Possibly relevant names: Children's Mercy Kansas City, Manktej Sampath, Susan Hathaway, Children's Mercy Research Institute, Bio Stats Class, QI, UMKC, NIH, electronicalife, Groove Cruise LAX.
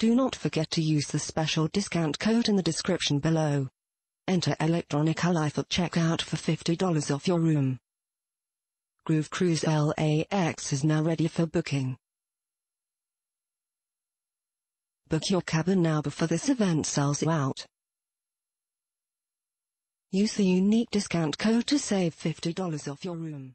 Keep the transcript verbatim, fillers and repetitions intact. Do not forget to use the special discount code in the description below. Enter electronicalife at checkout for fifty dollars off your room. Groove Cruise L A X is now ready for booking. Book your cabin now before this event sells out. Use the unique discount code to save fifty dollars off your room.